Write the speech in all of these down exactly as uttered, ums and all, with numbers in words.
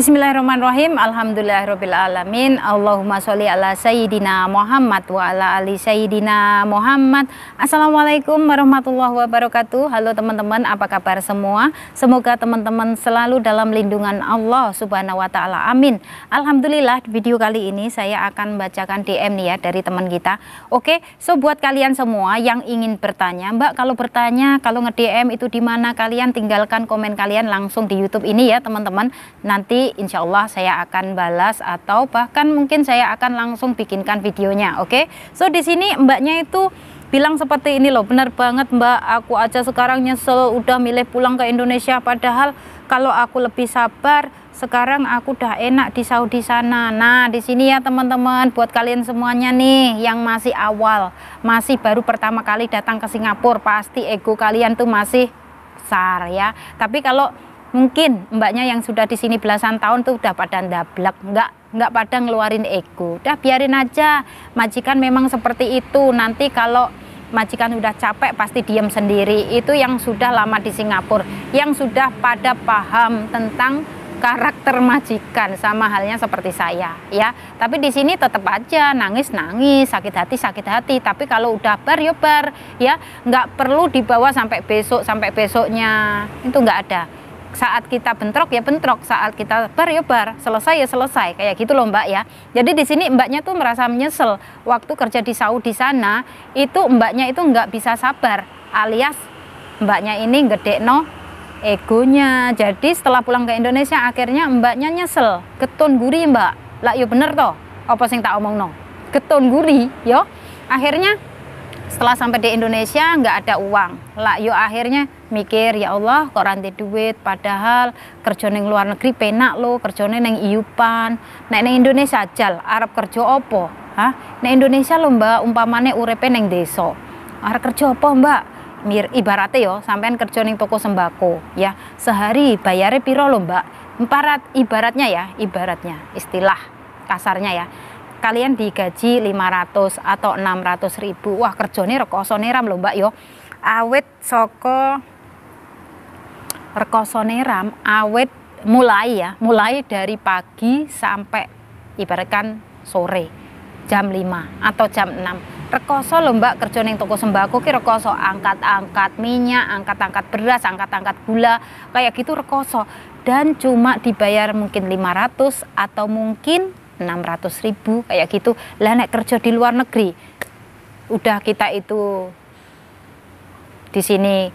Bismillahirrahmanirrahim. Alhamdulillahirrabbilalamin. Allahumma sholli ala Sayyidina Muhammad wa ala ali Sayyidina Muhammad. Assalamualaikum warahmatullahi wabarakatuh. Halo teman-teman, apa kabar semua? Semoga teman-teman selalu dalam lindungan Allah subhanahu wa ta'ala, amin. Alhamdulillah, di video kali ini saya akan bacakan D M nih ya dari teman kita. Oke, so buat kalian semua yang ingin bertanya, Mbak, kalau bertanya, kalau nge-D M itu dimana, kalian tinggalkan komen kalian langsung di YouTube ini ya teman-teman. Nanti insya Allah saya akan balas atau bahkan mungkin saya akan langsung bikinkan videonya. Oke, so di sini mbaknya itu bilang seperti ini loh, benar banget Mbak, aku aja sekarang nyesel udah milih pulang ke Indonesia, padahal kalau aku lebih sabar sekarang aku udah enak di Saudi sana. Nah di sini ya teman-teman, buat kalian semuanya nih yang masih awal, masih baru pertama kali datang ke Singapura, pasti ego kalian tuh masih besar ya. Tapi kalau mungkin mbaknya yang sudah di sini belasan tahun tuh udah pada ndablek, enggak enggak pada ngeluarin ego. Udah biarin aja. Majikan memang seperti itu. Nanti kalau majikan udah capek pasti diam sendiri. Itu yang sudah lama di Singapura, yang sudah pada paham tentang karakter majikan, sama halnya seperti saya ya. Tapi di sini tetap aja nangis nangis, sakit hati sakit hati. Tapi kalau udah bar ya bar ya, nggak perlu dibawa sampai besok sampai besoknya, itu nggak ada. Saat kita bentrok ya bentrok, saat kita bar ya bar, selesai ya selesai, kayak gitu loh Mbak ya. Jadi di sini mbaknya tuh merasa menyesal waktu kerja di Saudi sana, itu mbaknya itu nggak bisa sabar, alias mbaknya ini gedekno egonya. Jadi setelah pulang ke Indonesia akhirnya mbaknya nyesel, getun guri Mbak. Lah yo bener toh, apa sing tak omongno? Getun guri yo. Akhirnya setelah sampai di Indonesia nggak ada uang, lah yuk akhirnya mikir, ya Allah kok rantai duit, padahal kerja neng luar negeri penak lo, kerjanya neng iupan, nek neng Indonesia jal arep kerja opo, hah? Neng Indonesia lo Mbak umpamane urepe neng deso, arep kerja opo Mbak? Mir ibaratnya yo sampean kerja neng toko sembako, ya sehari bayare piro lo Mbak? Ibarat ibaratnya ya, ibaratnya istilah kasarnya ya. Kalian digaji lima ratus atau enam ratus ribu, wah kerjanya rekosoneram loh Mbak yo, awet soko rekosoneram, awet mulai ya, mulai dari pagi sampai ibaratkan sore jam lima atau jam enam. Rekoso loh Mbak, kerja neng toko sembako ki rekoso, angkat-angkat minyak, angkat-angkat beras, angkat-angkat gula, kayak gitu rekoso, dan cuma dibayar mungkin lima ratus atau mungkin enam ratus ribu kayak gitu. Lah nek kerja di luar negeri udah kita itu di sini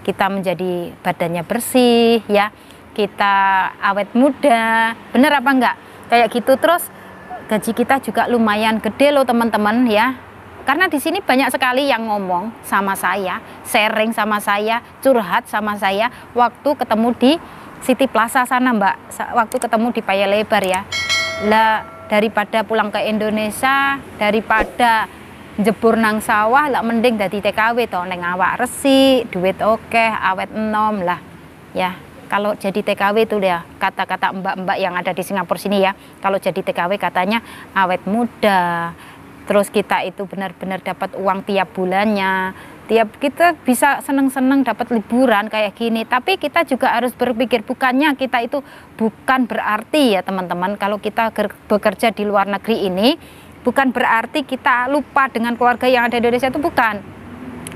kita menjadi badannya bersih ya, kita awet muda, bener apa enggak kayak gitu. Terus gaji kita juga lumayan gede loh teman-teman ya, karena di sini banyak sekali yang ngomong sama saya, sharing sama saya, curhat sama saya waktu ketemu di City Plaza sana Mbak, waktu ketemu di Paya Lebar ya. Lah daripada pulang ke Indonesia, daripada jebur nang sawah, lah mending dadi T K W toh, neng awak resi, duit oke, awet enom lah ya. Kalau jadi T K W itu ya kata-kata mbak-mbak yang ada di Singapura sini ya, kalau jadi T K W katanya awet muda, terus kita itu benar-benar dapat uang tiap bulannya, tiap kita bisa seneng-seneng dapat liburan kayak gini. Tapi kita juga harus berpikir, bukannya kita itu bukan berarti ya teman-teman, kalau kita bekerja di luar negeri ini bukan berarti kita lupa dengan keluarga yang ada di Indonesia, itu bukan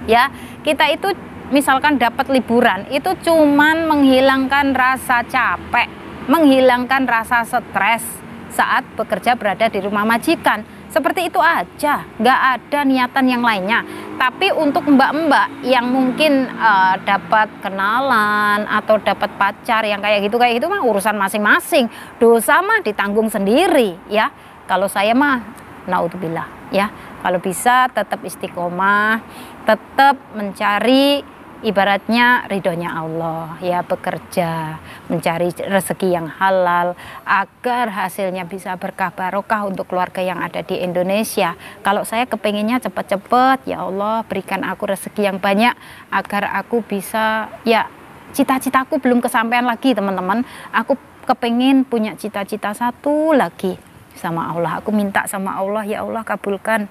ya. Kita itu misalkan dapat liburan itu cuman menghilangkan rasa capek, menghilangkan rasa stres saat bekerja berada di rumah majikan, seperti itu aja, nggak ada niatan yang lainnya. Tapi untuk mbak-mbak yang mungkin uh, dapat kenalan atau dapat pacar yang kayak gitu kayak gitu mah urusan masing-masing, dosa mah ditanggung sendiri ya. Kalau saya mah naudzubillah ya, kalau bisa tetap istiqomah, tetap mencari ibaratnya ridhonya Allah ya, bekerja mencari rezeki yang halal agar hasilnya bisa berkah barokah untuk keluarga yang ada di Indonesia. Kalau saya kepengennya cepat-cepat, ya Allah berikan aku rezeki yang banyak agar aku bisa ya, cita-citaku belum kesampaian lagi teman-teman, aku kepengen punya cita-cita satu lagi sama Allah, aku minta sama Allah, ya Allah kabulkan,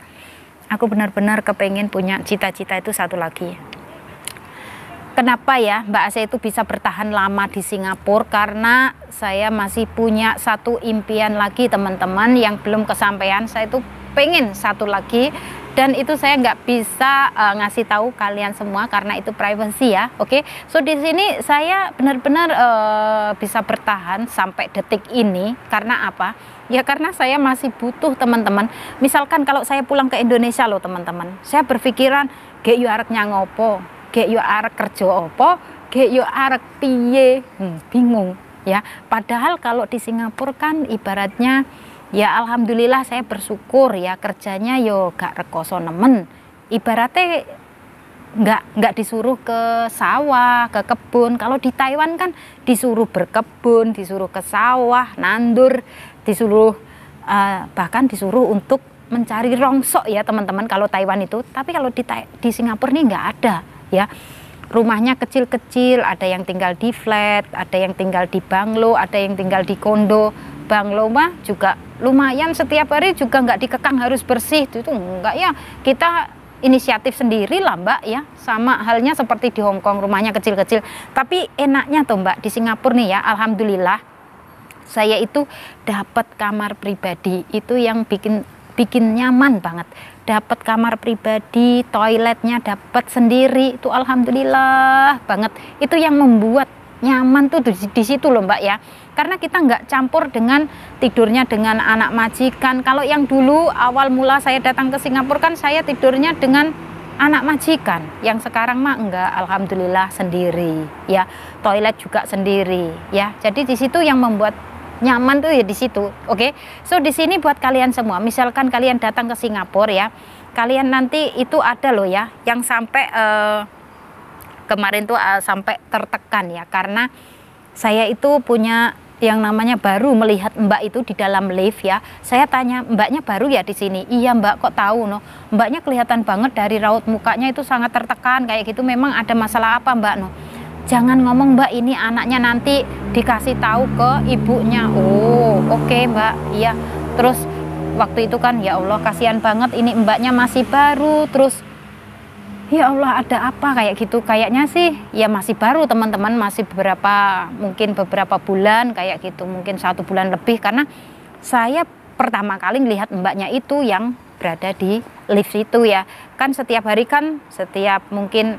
aku benar-benar kepengen punya cita-cita itu satu lagi. Kenapa ya Mbak Asih itu bisa bertahan lama di Singapura? Karena saya masih punya satu impian lagi teman-teman yang belum kesampaian. Saya itu pengen satu lagi dan itu saya nggak bisa uh, ngasih tahu kalian semua karena itu privacy ya. Oke, okay? So di sini saya benar-benar uh, bisa bertahan sampai detik ini karena apa? Ya karena saya masih butuh teman-teman. Misalkan kalau saya pulang ke Indonesia loh teman-teman, saya berpikiran gek yo arek nyang opo, gek yo arek kerja opo, gek yo arek piye, hmm, bingung ya. Padahal kalau di Singapura kan ibaratnya ya alhamdulillah saya bersyukur ya kerjanya yo gak rekoso nemen. Ibaratnya nggak nggak disuruh ke sawah, ke kebun. Kalau di Taiwan kan disuruh berkebun, disuruh ke sawah, nandur, disuruh uh, bahkan disuruh untuk mencari rongsok ya teman-teman kalau Taiwan itu. Tapi kalau di, di Singapura nih nggak ada ya, rumahnya kecil-kecil, ada yang tinggal di flat, ada yang tinggal di banglo, ada yang tinggal di kondo. Banglo mah juga lumayan, setiap hari juga nggak dikekang harus bersih, itu enggak ya, kita inisiatif sendiri lah Mbak ya. Sama halnya seperti di Hong Kong, rumahnya kecil-kecil. Tapi enaknya tuh Mbak di Singapura nih ya, alhamdulillah saya itu dapat kamar pribadi, itu yang bikin bikin nyaman banget. Dapat kamar pribadi, toiletnya dapat sendiri, itu alhamdulillah banget. Itu yang membuat nyaman tuh di, di situ loh Mbak ya. Karena kita nggak campur dengan tidurnya dengan anak majikan. Kalau yang dulu awal mula saya datang ke Singapura kan saya tidurnya dengan anak majikan. Yang sekarang mah enggak, alhamdulillah sendiri ya. Toilet juga sendiri ya. Jadi di situ yang membuat nyaman tuh ya di situ. Oke. Okay? So di sini buat kalian semua, misalkan kalian datang ke Singapura ya. Kalian nanti itu ada loh ya yang sampai uh, kemarin tuh uh, sampai tertekan ya karena saya itu punya yang namanya baru melihat Mbak itu di dalam lift ya. Saya tanya, Mbaknya baru ya di sini? Iya Mbak, kok tahu no? Mbaknya kelihatan banget dari raut mukanya itu sangat tertekan kayak gitu. Memang ada masalah apa Mbak no? Jangan ngomong Mbak, ini anaknya nanti dikasih tahu ke ibunya. Oh oke okay, Mbak, iya. Terus waktu itu kan ya Allah kasihan banget, ini Mbaknya masih baru. Terus ya Allah ada apa kayak gitu, kayaknya sih ya masih baru teman-teman, masih beberapa mungkin beberapa bulan kayak gitu, mungkin satu bulan lebih. Karena saya pertama kali melihat Mbaknya itu yang berada di lift itu ya. Kan setiap hari kan, setiap mungkin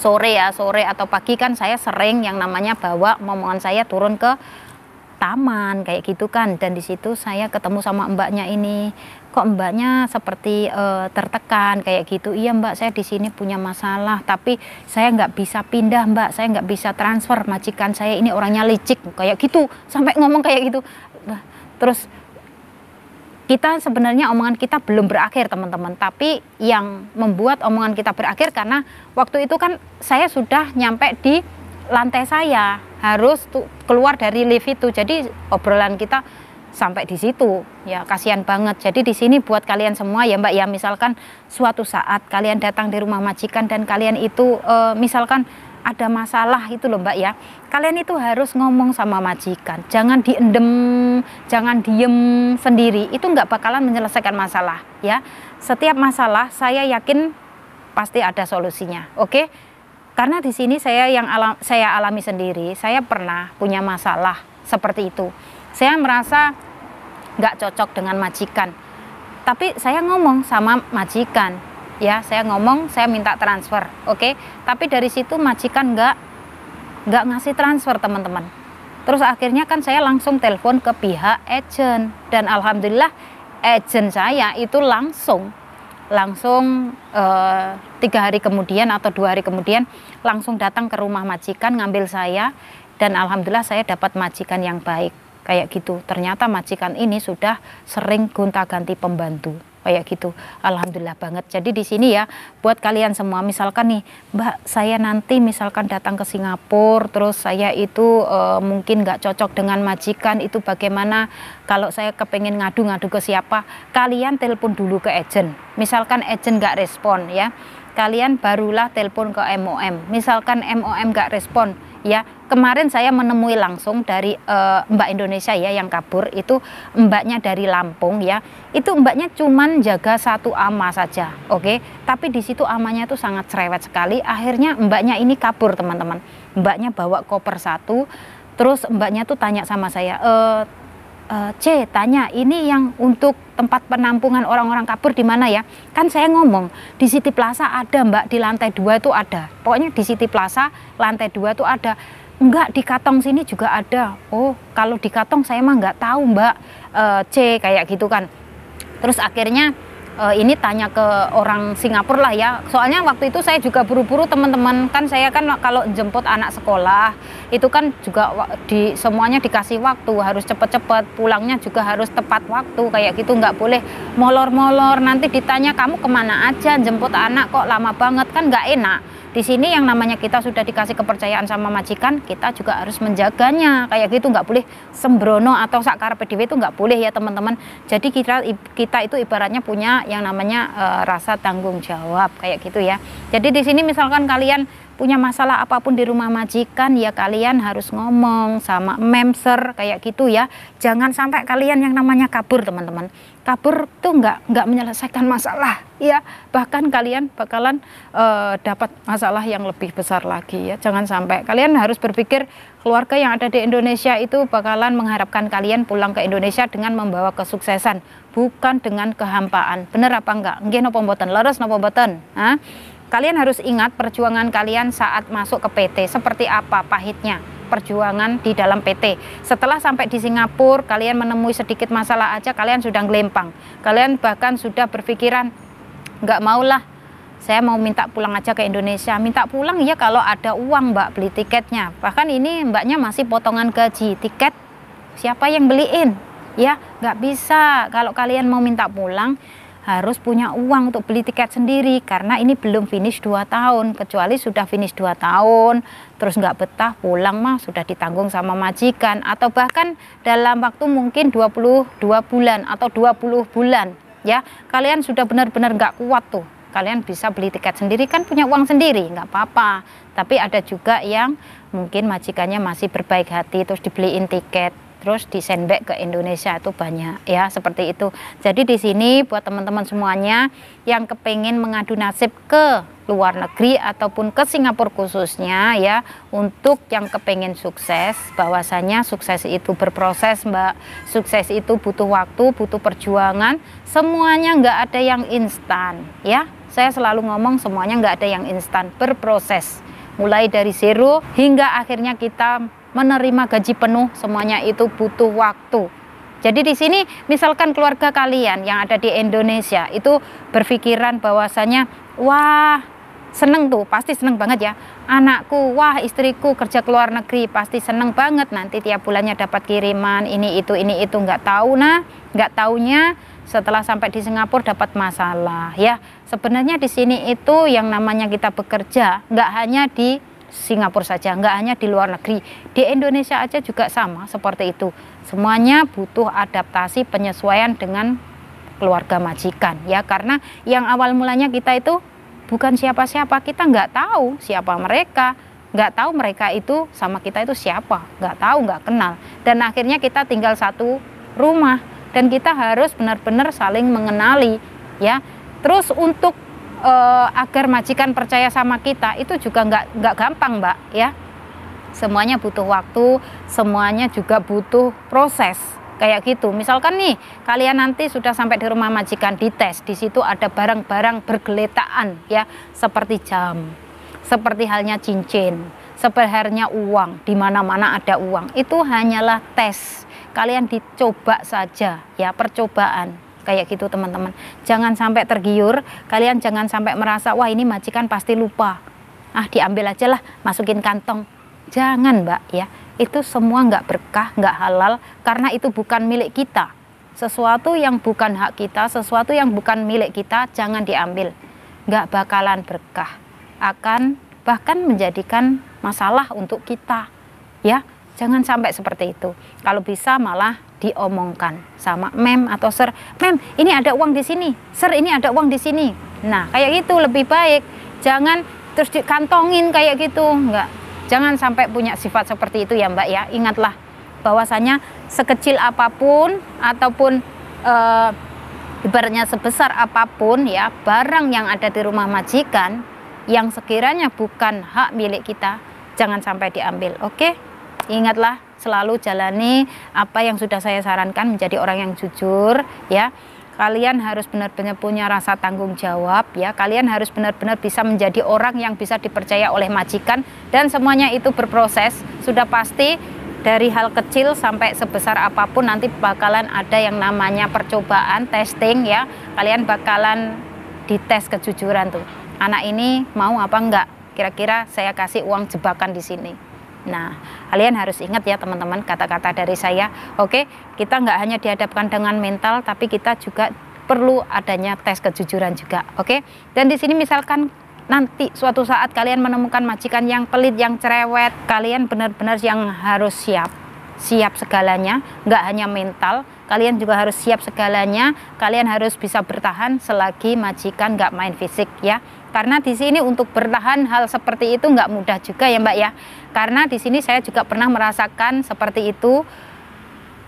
sore ya, sore atau pagi kan saya sering yang namanya bawa momongan saya turun ke taman kayak gitu kan. Dan di situ saya ketemu sama Mbaknya ini. Kok Mbaknya seperti e, tertekan kayak gitu? Iya Mbak, saya di sini punya masalah, tapi saya nggak bisa pindah Mbak, saya nggak bisa transfer, majikan saya ini orangnya licik kayak gitu, sampai ngomong kayak gitu. Terus kita sebenarnya omongan kita belum berakhir teman-teman, tapi yang membuat omongan kita berakhir karena waktu itu kan saya sudah nyampe di lantai, saya harus keluar dari lift itu. Jadi obrolan kita sampai di situ ya, kasihan banget. Jadi di sini buat kalian semua ya Mbak ya, misalkan suatu saat kalian datang di rumah majikan dan kalian itu e, misalkan ada masalah itu loh Mbak ya, kalian itu harus ngomong sama majikan, jangan diendem, jangan diem sendiri, itu nggak bakalan menyelesaikan masalah ya. Setiap masalah saya yakin pasti ada solusinya. Oke, karena di sini saya yang alam, saya alami sendiri, saya pernah punya masalah seperti itu. Saya merasa nggak cocok dengan majikan, tapi saya ngomong sama majikan ya, saya ngomong, saya minta transfer, oke okay? Tapi dari situ majikan nggak nggak ngasih transfer teman-teman. Terus akhirnya kan saya langsung telepon ke pihak agent dan alhamdulillah agent saya itu langsung langsung e, tiga hari kemudian atau dua hari kemudian langsung datang ke rumah majikan ngambil saya dan alhamdulillah saya dapat majikan yang baik kayak gitu. Ternyata majikan ini sudah sering gonta-ganti pembantu kayak gitu, alhamdulillah banget. Jadi di sini ya buat kalian semua, misalkan nih Mbak, saya nanti misalkan datang ke Singapura terus saya itu e, mungkin nggak cocok dengan majikan itu, bagaimana kalau saya kepengen ngadu-ngadu ke siapa? Kalian telepon dulu ke agent, misalkan agent nggak respon ya, kalian barulah telepon ke M O M, misalkan M O M nggak respon ya, kemarin saya menemui langsung dari uh, Mbak Indonesia ya yang kabur, itu mbaknya dari Lampung ya, itu mbaknya cuman jaga satu ama saja, oke okay? Tapi di situ amanya itu sangat cerewet sekali, akhirnya mbaknya ini kabur teman-teman, mbaknya bawa koper satu, terus mbaknya tuh tanya sama saya, e, e, C tanya ini yang untuk tempat penampungan orang-orang kabur di mana ya? Kan saya ngomong di City Plaza ada mbak, di lantai dua itu ada, pokoknya di City Plaza lantai dua itu ada. Enggak, di Katong sini juga ada. Oh kalau di Katong saya mah nggak tahu mbak, e, C kayak gitu kan. Terus akhirnya e, ini tanya ke orang Singapura lah ya, soalnya waktu itu saya juga buru-buru teman-teman, kan saya kan kalau jemput anak sekolah itu kan juga di semuanya dikasih waktu, harus cepet-cepet pulangnya juga harus tepat waktu kayak gitu, nggak boleh molor-molor nanti ditanya kamu kemana aja jemput anak kok lama banget, kan nggak enak. Di sini yang namanya kita sudah dikasih kepercayaan sama majikan, kita juga harus menjaganya kayak gitu, nggak boleh sembrono atau sakar P D W itu nggak boleh ya teman-teman. Jadi kita kita itu ibaratnya punya yang namanya e, rasa tanggung jawab kayak gitu ya. Jadi di sini misalkan kalian punya masalah apapun di rumah majikan ya, kalian harus ngomong sama memser kayak gitu ya, jangan sampai kalian yang namanya kabur teman-teman. Kabur tuh nggak nggak menyelesaikan masalah ya, bahkan kalian bakalan e, dapat masalah yang lebih besar lagi ya. Jangan sampai, kalian harus berpikir keluarga yang ada di Indonesia itu bakalan mengharapkan kalian pulang ke Indonesia dengan membawa kesuksesan, bukan dengan kehampaan. Bener apa enggak? Nggih napa mboten? Leres napa mboten? Hah? Kalian harus ingat perjuangan kalian saat masuk ke P T, seperti apa pahitnya perjuangan di dalam P T. Setelah sampai di Singapura, kalian menemui sedikit masalah aja, kalian sudah ngelempang. Kalian bahkan sudah berpikiran, nggak maulah, saya mau minta pulang aja ke Indonesia. Minta pulang ya kalau ada uang mbak, beli tiketnya. Bahkan ini mbaknya masih potongan gaji, tiket siapa yang beliin? Ya nggak bisa, kalau kalian mau minta pulang, harus punya uang untuk beli tiket sendiri, karena ini belum finish dua tahun. Kecuali sudah finish dua tahun terus nggak betah pulang mah sudah ditanggung sama majikan, atau bahkan dalam waktu mungkin dua puluh dua bulan atau dua puluh bulan ya, kalian sudah benar-benar nggak kuat tuh, kalian bisa beli tiket sendiri, kan punya uang sendiri, nggak apa-apa. Tapi ada juga yang mungkin majikannya masih berbaik hati terus dibeliin tiket, terus disendbek ke Indonesia, itu banyak ya seperti itu. Jadi di sini buat teman-teman semuanya yang kepengen mengadu nasib ke luar negeri ataupun ke Singapura khususnya ya, untuk yang kepengen sukses, bahwasanya sukses itu berproses mbak, sukses itu butuh waktu, butuh perjuangan, semuanya nggak ada yang instan ya. Saya selalu ngomong semuanya nggak ada yang instan, berproses mulai dari zero hingga akhirnya kita menerima gaji penuh, semuanya itu butuh waktu. Jadi di sini misalkan keluarga kalian yang ada di Indonesia itu berpikiran bahwasanya wah seneng tuh, pasti seneng banget ya anakku, wah istriku kerja ke luar negeri pasti seneng banget, nanti tiap bulannya dapat kiriman ini itu ini itu, nggak tahu nah nggak taunya setelah sampai di Singapura dapat masalah ya. Sebenarnya di sini itu yang namanya kita bekerja nggak hanya di Singapura saja, nggak hanya di luar negeri, di Indonesia aja juga sama seperti itu. Semuanya butuh adaptasi penyesuaian dengan keluarga majikan ya, karena yang awal mulanya kita itu bukan siapa-siapa, kita nggak tahu siapa mereka, nggak tahu mereka itu sama kita itu siapa, nggak tahu, nggak kenal, dan akhirnya kita tinggal satu rumah dan kita harus benar-benar saling mengenali ya. Terus untuk Uh, agar majikan percaya sama kita itu juga nggak nggak gampang mbak ya, semuanya butuh waktu, semuanya juga butuh proses kayak gitu. Misalkan nih kalian nanti sudah sampai di rumah majikan, dites, di situ ada barang-barang bergeletaan ya, seperti jam, seperti halnya cincin, seperti halnya uang, di mana-mana ada uang, itu hanyalah tes, kalian dicoba saja ya, percobaan kayak gitu teman-teman. Jangan sampai tergiur, kalian jangan sampai merasa wah ini majikan pasti lupa, ah diambil aja lah masukin kantong, jangan mbak ya, itu semua nggak berkah, nggak halal, karena itu bukan milik kita. Sesuatu yang bukan hak kita, sesuatu yang bukan milik kita, jangan diambil, nggak bakalan berkah, akan bahkan menjadikan masalah untuk kita ya. Jangan sampai seperti itu. Kalau bisa malah diomongkan sama mem atau ser. Mem, ini ada uang di sini. Ser, ini ada uang di sini. Nah, kayak gitu lebih baik. Jangan terus dikantongin kayak gitu. Enggak. Jangan sampai punya sifat seperti itu ya Mbak ya. Ingatlah bahwasanya sekecil apapun ataupun e, ibaratnya sebesar apapun ya barang yang ada di rumah majikan yang sekiranya bukan hak milik kita, jangan sampai diambil. Oke, ingatlah selalu jalani apa yang sudah saya sarankan, menjadi orang yang jujur ya. Kalian harus benar-benar punya rasa tanggung jawab ya. Kalian harus benar-benar bisa menjadi orang yang bisa dipercaya oleh majikan, dan semuanya itu berproses. Sudah pasti dari hal kecil sampai sebesar apapun nanti bakalan ada yang namanya percobaan, testing ya. Kalian bakalan dites kejujuran tuh. Anak ini mau apa enggak? Kira-kira saya kasih uang jebakan di sini. Nah, kalian harus ingat ya teman-teman kata-kata dari saya. Oke, kita nggak hanya dihadapkan dengan mental, tapi kita juga perlu adanya tes kejujuran juga. Oke, dan di sini misalkan nanti suatu saat kalian menemukan majikan yang pelit, yang cerewet, kalian benar-benar yang harus siap, siap segalanya, nggak hanya mental, kalian juga harus siap segalanya. Kalian harus bisa bertahan selagi majikan nggak main fisik ya. Karena di sini untuk bertahan hal seperti itu nggak mudah juga ya Mbak ya. Karena di sini saya juga pernah merasakan seperti itu,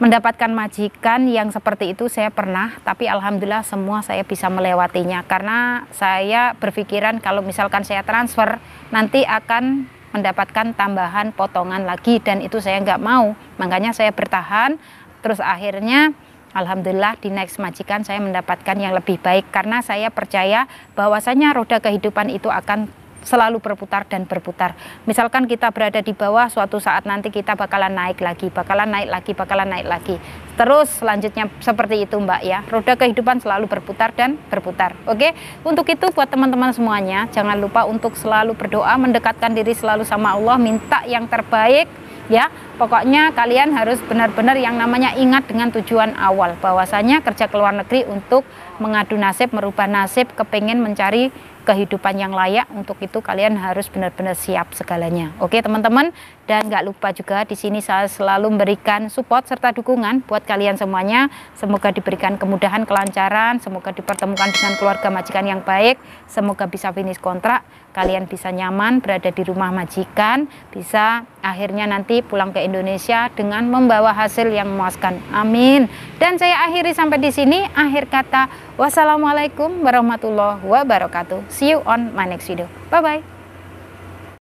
mendapatkan majikan yang seperti itu saya pernah. Tapi alhamdulillah semua saya bisa melewatinya. Karena saya berpikiran kalau misalkan saya transfer nanti akan mendapatkan tambahan potongan lagi, dan itu saya nggak mau. Makanya saya bertahan. Terus akhirnya alhamdulillah di next majikan saya mendapatkan yang lebih baik, karena saya percaya bahwasanya roda kehidupan itu akan selalu berputar dan berputar. Misalkan kita berada di bawah, suatu saat nanti kita bakalan naik lagi, bakalan naik lagi, bakalan naik lagi. Terus selanjutnya seperti itu Mbak ya. Roda kehidupan selalu berputar dan berputar. Oke, untuk itu buat teman-teman semuanya, jangan lupa untuk selalu berdoa, mendekatkan diri selalu sama Allah, minta yang terbaik. Ya, pokoknya kalian harus benar-benar yang namanya ingat dengan tujuan awal, bahwasanya kerja ke luar negeri untuk mengadu nasib, merubah nasib, kepengen mencari kehidupan yang layak. Untuk itu kalian harus benar-benar siap segalanya. Oke teman-teman, dan nggak lupa juga di sini saya selalu memberikan support serta dukungan buat kalian semuanya. Semoga diberikan kemudahan, kelancaran, semoga dipertemukan dengan keluarga majikan yang baik, semoga bisa finish kontrak, kalian bisa nyaman berada di rumah majikan, bisa akhirnya nanti pulang ke Indonesia dengan membawa hasil yang memuaskan. Amin. Dan saya akhiri sampai di sini. Akhir kata, wassalamualaikum warahmatullahi wabarakatuh. See you on my next video. Bye bye.